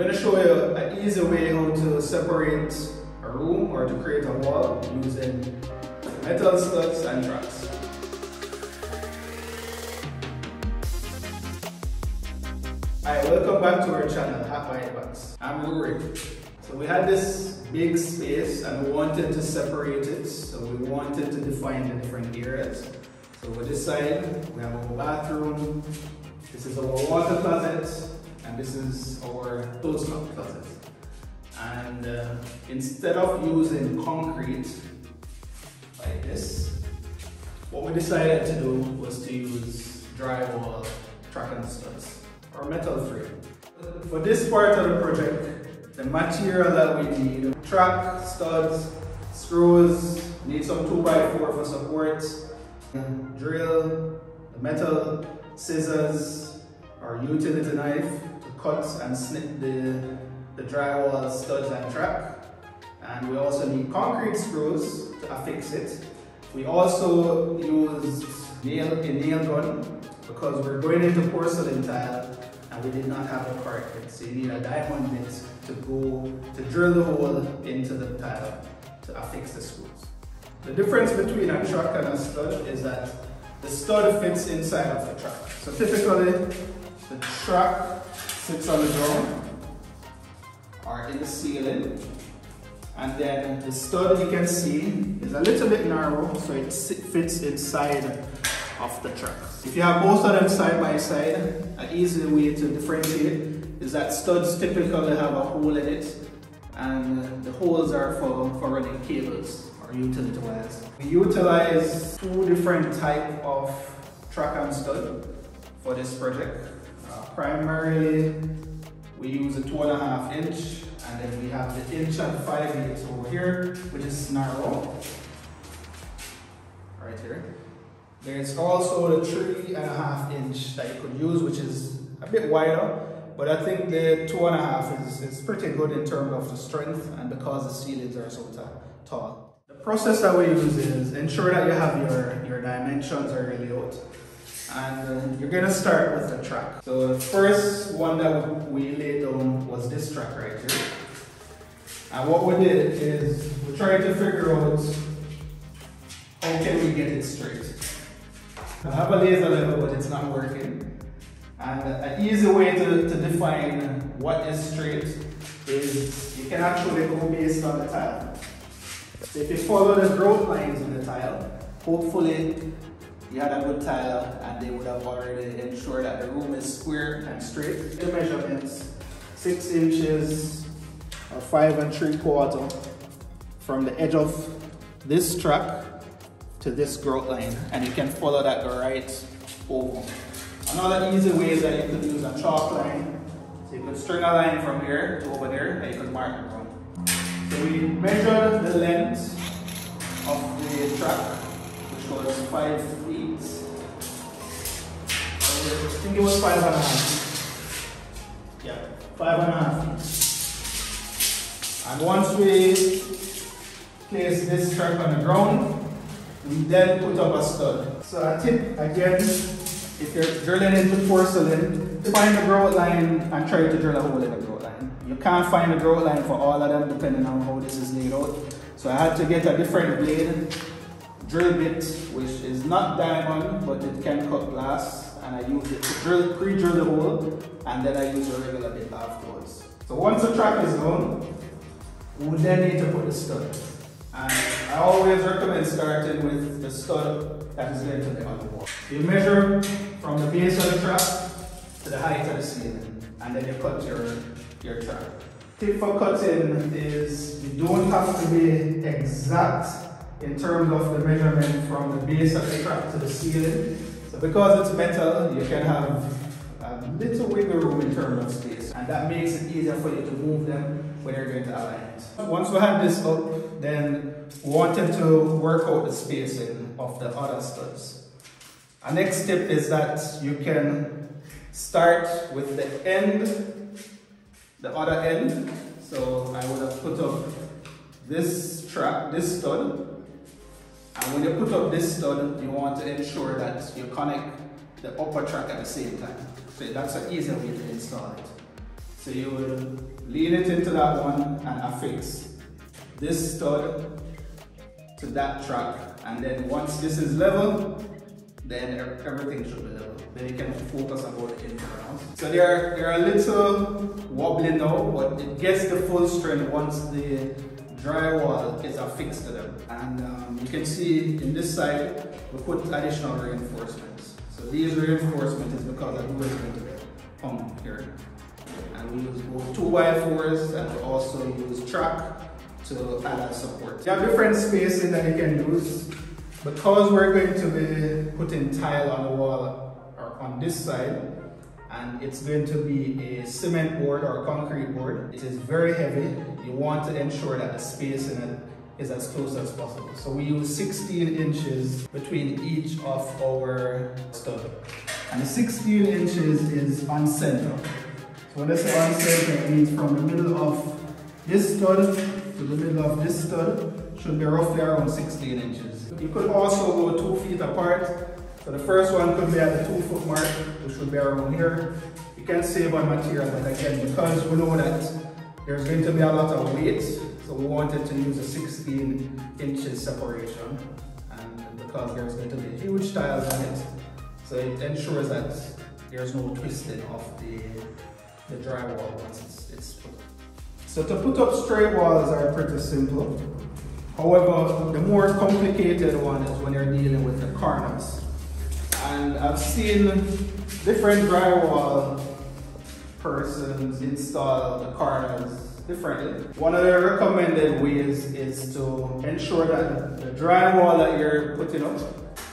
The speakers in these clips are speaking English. going to show you an easy way how to separate a room or to create a wall using metal studs and tracks. Hi, welcome back to our channel, HackedbyEbanks. I'm Rory. So we had this big space and we wanted to separate it, so we wanted to define the different areas. So we decided we have our bathroom, this is our water closet, and this is our clothes closet. And instead of using concrete like this, what we decided to do was to use drywall tracking studs or metal frame. For this part of the project, the material that we need, track, studs, screws, need some 2x4 for support, drill, metal, scissors, or utility knife to cut and snip the drywall studs and track. And we also need concrete screws to affix it. We also used a nail gun because we're going into porcelain tile and we did not have a correct bit. So you need a diamond bit to drill the hole into the tile to affix the screws. The difference between a track and a stud is that the stud fits inside of the track. So typically, the track sits on the ground or in the ceiling. And then the stud, you can see, is a little bit narrow, so it fits inside of the track. If you have both of them side by side, an easy way to differentiate is that studs typically have a hole in it, and the holes are for running cables or utility wires. We utilize two different types of track and stud for this project. Primarily, we use a 2.5 inch, and then we have the 1 5/8 inch over here, which is narrow, right here. There's also the 3.5 inch that you could use, which is a bit wider, but I think the 2.5 is pretty good in terms of the strength and because the ceilings are so tall. The process that we use is ensure that you have your dimensions or your layout. And you're going to start with the track. So the first one that we laid down was this track right here. And what we did is we tried to figure out how can we get it straight. I have a laser level, but it's not working. And an easy way to define what is straight is you can actually go based on the tile. So if you follow the growth lines in the tile, hopefully you had a good tile and they would have already ensured that the room is square and straight. The measurements, 6 inches or 5 3/4 from the edge of this track to this grout line, and you can follow that right oval. Another easy way is that you could use a chalk line. So you could string a line from here to over there and you could mark the room. So we measured the length of the track, which was 5 feet. I think it was 5.5. Yeah, 5.5. And once we place this track on the ground, we then put up a stud. So a tip again, if you're drilling into porcelain, find the grout line and try to drill a hole in the grout line. You can't find the grout line for all of them depending on how this is laid out. So I had to get a different blade, drill bit, which is not diamond, but it can cut glass. And I use it to pre-drill the hole, and then I use a regular bit afterwards. So once the track is done, we then need to put the stud. And I always recommend starting with the stud that is going to be on the wall. You measure from the base of the track to the height of the ceiling, and then you cut your track. Tip for cutting is you don't have to be exact in terms of the measurement from the base of the track to the ceiling. So because it's metal, you can have a little wiggle room in terms of space, and that makes it easier for you to move them when you're going to align it. Once we had this up, then we wanted to work out the spacing of the other studs. Our next tip is that you can start with the end, the other end. So I would have put up this stud. And when you put up this stud, you want to ensure that you connect the upper track at the same time. So that's an easy way to install it. So you will lead it into that one and affix this stud to that track. And then once this is level, then everything should be level. Then you can focus on all the ins and outs. So they're a little wobbly now, but it gets the full strength once the drywall is affixed to them. And you can see in this side, we put additional reinforcements. So these reinforcements is because the glue is going to pump here. And we use both 2x4s and we also use track to add our support. You have different spacing that you can use. Because we're going to be putting tile on the wall or on this side, and it's going to be a cement board or concrete board, it is very heavy. You want to ensure that the space in it is as close as possible. So we use 16 inches between each of our studs. And the 16 inches is on center. So when I say on center, it means from the middle of this stud to the middle of this stud should be roughly around 16 inches. You could also go 2 feet apart. So the first one could be at the 2 foot mark, which would be around here. You can save on material, but again, because we know that there's going to be a lot of weight, so we wanted to use a 16 inches separation, and because there's going to be huge tiles on it, so it ensures that there's no twisting of the drywall once it's put up. So to put up straight walls are pretty simple. However, the more complicated one is when you're dealing with the corners. And I've seen different drywall persons install the corners differently. One of the recommended ways is to ensure that the drywall that you're putting up,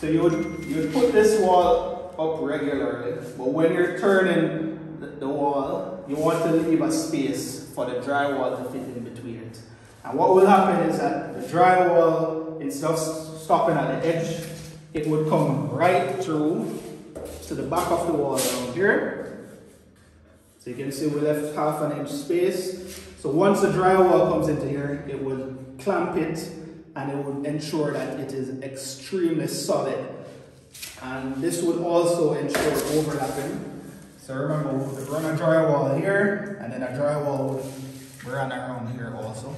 so you would put this wall up regularly, but when you're turning the wall, you want to leave a space for the drywall to fit in between it. And what will happen is that the drywall, instead of stopping at the edge, it would come right through to the back of the wall down here. So you can see we left half an inch space. So once the drywall comes into here, it will clamp it and it will ensure that it is extremely solid. And this would also ensure overlapping. So remember, we run a drywall here and then a drywall would run around here also.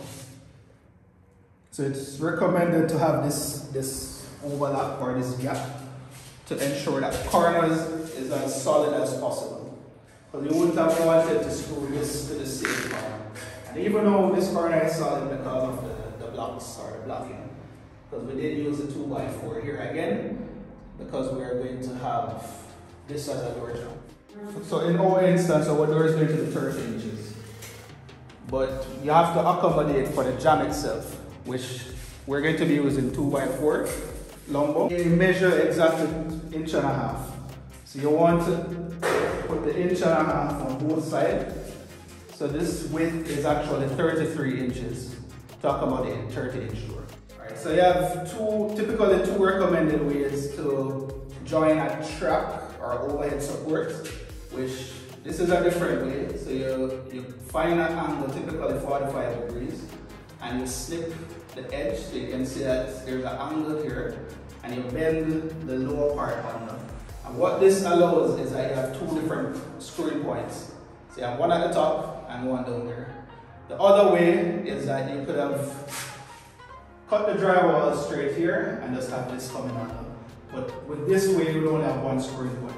So it's recommended to have this overlap or this gap to ensure that corners is as solid as possible. Because you wouldn't have wanted to screw this to the same corner. And even though this corner is solid because of the blocks or blocking, because we did use the 2x4 here again, because we are going to have this as a door jamb. So in our instance, our door is going to be 30 inches. But you have to accommodate for the jamb itself, which we're going to be using 2x4 Lumbo. You measure exactly 1.5 inches. So you want to put the 1.5 inches on both sides. So this width is actually 33 inches to accommodate 30-inch door. Alright, so you have typically two recommended ways to join a track or overhead support, which this is a different way. So you find an angle, typically 45 degrees, and you snip the edge, so you can see that there's an angle here, and you bend the lower part under. And what this allows is that you have two different screwing points. So you have one at the top and one down there. The other way is that you could have cut the drywall straight here and just have this coming under. But with this way, you don't have one screwing point.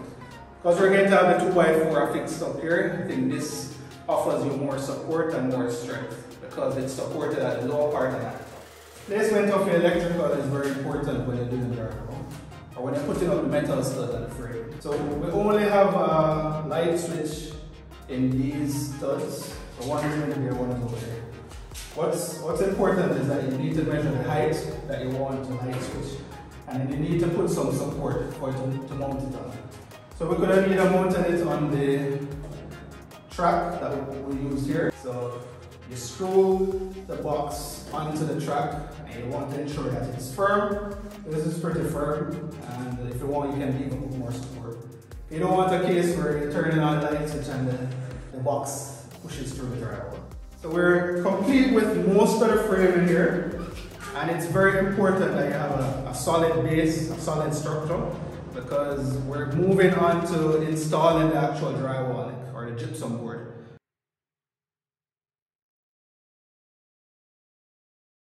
Because we're going to have the 2x4 affixed up here, I think this offers you more support and more strength because it's supported at the lower part of that. Placement of your electrical is very important when you're doing the drywall or when you're putting up the metal studs at the frame. So we only have a light switch in these studs. So one is going to be one over there. What's important is that you need to measure the height that you want to light switch, and then you need to put some support for it to mount it on. So we're going to need to mount it on the track that we use here. So you screw the box onto the track and you want to ensure that it's firm. This is pretty firm, and if you want, you can even put more support. You don't want a case where you're turning on the light switch and the box pushes through the drywall. So we're complete with most of the frame in here, and it's very important that you have a solid base, a solid structure, because we're moving on to installing the actual drywall.